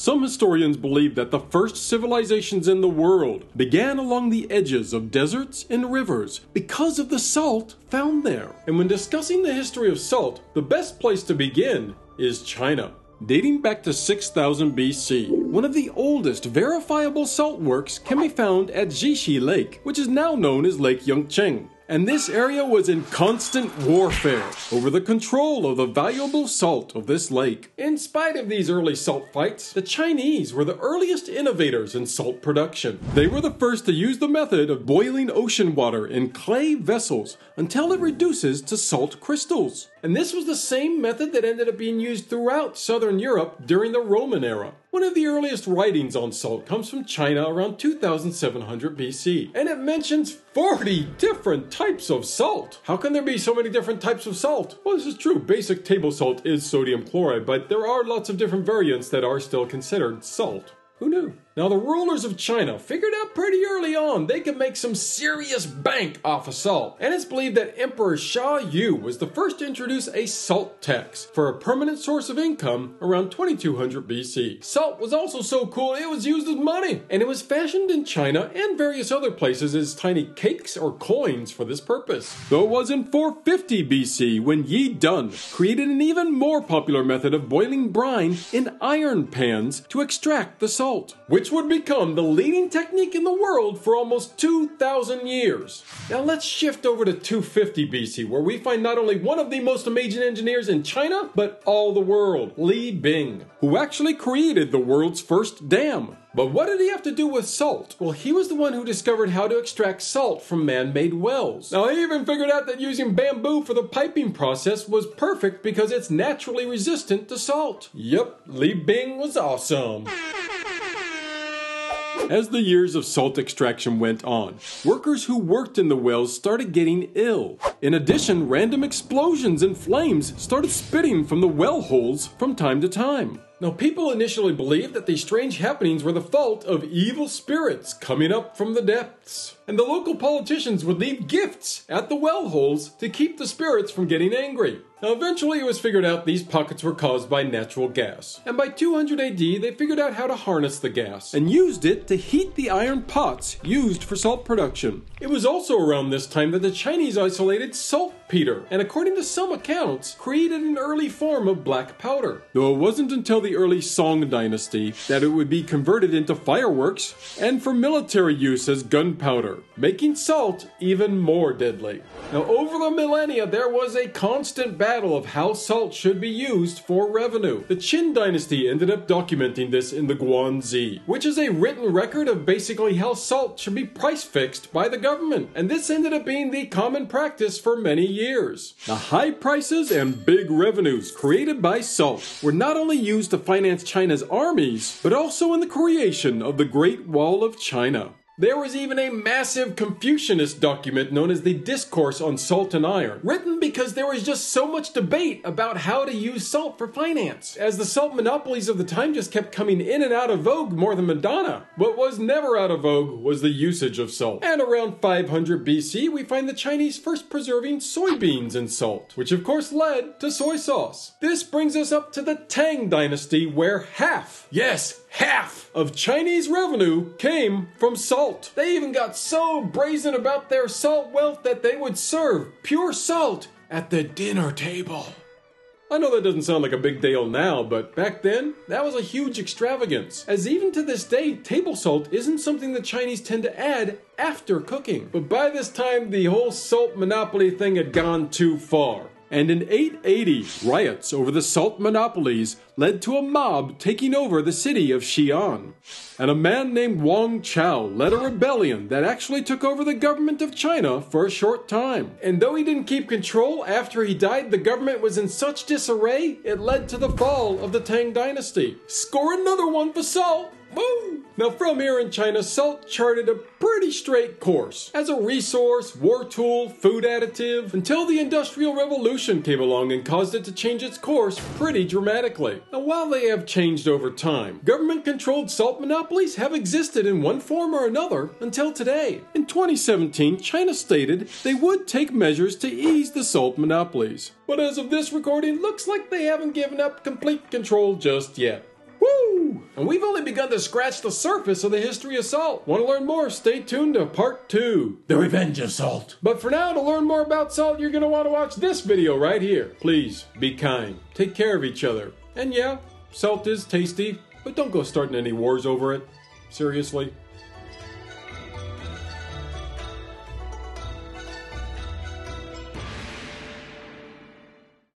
Some historians believe that the first civilizations in the world began along the edges of deserts and rivers because of the salt found there. And when discussing the history of salt, the best place to begin is China. Dating back to 6000 BC, one of the oldest verifiable salt works can be found at Jishi Lake, which is now known as Lake Yongcheng. And this area was in constant warfare over the control of the valuable salt of this lake. In spite of these early salt fights, the Chinese were the earliest innovators in salt production. They were the first to use the method of boiling ocean water in clay vessels until it reduces to salt crystals. And this was the same method that ended up being used throughout southern Europe during the Roman era. One of the earliest writings on salt comes from China around 2700 BC, and it mentions 40 different types of salt. How can there be so many different types of salt? Well, this is true. Basic table salt is sodium chloride, but there are lots of different variants that are still considered salt. Who knew? Now, the rulers of China figured out pretty early on they could make some serious bank off of salt. And it's believed that Emperor Xia Yu was the first to introduce a salt tax for a permanent source of income around 2200 BC. Salt was also so cool it was used as money. And it was fashioned in China and various other places as tiny cakes or coins for this purpose. Though it was in 450 BC when Yi Dun created an even more popular method of boiling brine in iron pans to extract the salt, which would become the leading technique in the world for almost 2,000 years. Now let's shift over to 250 BC, where we find not only one of the most amazing engineers in China, but all the world, Li Bing, who actually created the world's first dam. But what did he have to do with salt? Well, he was the one who discovered how to extract salt from man-made wells. Now, he even figured out that using bamboo for the piping process was perfect because it's naturally resistant to salt. Yep, Li Bing was awesome. As the years of salt extraction went on, workers who worked in the wells started getting ill. In addition, random explosions and flames started spitting from the well holes from time to time. Now, people initially believed that these strange happenings were the fault of evil spirits coming up from the depths. And the local politicians would leave gifts at the well holes to keep the spirits from getting angry. Now, eventually it was figured out these pockets were caused by natural gas. And by 200 AD, they figured out how to harness the gas and used it to heat the iron pots used for salt production. It was also around this time that the Chinese isolated saltpeter, and according to some accounts, created an early form of black powder. Though it wasn't until the early Song Dynasty that it would be converted into fireworks and for military use as gunpowder, making salt even more deadly. Now, over the millennia, there was a constant battle of how salt should be used for revenue. The Qin Dynasty ended up documenting this in the Guanzi, which is a written record of basically how salt should be price fixed by the government, and this ended up being the common practice for many years. The high prices and big revenues created by salt were not only used to finance China's armies, but also in the creation of the Great Wall of China. There was even a massive Confucianist document known as the Discourse on Salt and Iron, written because there was just so much debate about how to use salt for finance, as the salt monopolies of the time just kept coming in and out of vogue more than Madonna. What was never out of vogue was the usage of salt. And around 500 BC, we find the Chinese first preserving soybeans in salt, which of course led to soy sauce. This brings us up to the Tang Dynasty, where half, yes, half of Chinese revenue came from salt. They even got so brazen about their salt wealth that they would serve pure salt at the dinner table. I know that doesn't sound like a big deal now, but back then, that was a huge extravagance, as even to this day, table salt isn't something the Chinese tend to add after cooking. But by this time, the whole salt monopoly thing had gone too far. And in 880, riots over the salt monopolies led to a mob taking over the city of Xi'an. And a man named Wang Chao led a rebellion that actually took over the government of China for a short time. And though he didn't keep control, after he died, the government was in such disarray, it led to the fall of the Tang Dynasty. Score another one for salt! Woo! Now, from here in China, salt charted a pretty straight course as a resource, war tool, food additive, until the Industrial Revolution came along and caused it to change its course pretty dramatically. Now, while they have changed over time, government-controlled salt monopolies have existed in one form or another until today. In 2017, China stated they would take measures to ease the salt monopolies. But as of this recording, looks like they haven't given up complete control just yet. Woo! Woo! And we've only begun to scratch the surface of the history of salt. Want to learn more? Stay tuned to part 2, The Revenge of Salt. But for now, to learn more about salt, you're going to want to watch this video right here. Please, be kind. Take care of each other. And yeah, salt is tasty, but don't go starting any wars over it. Seriously.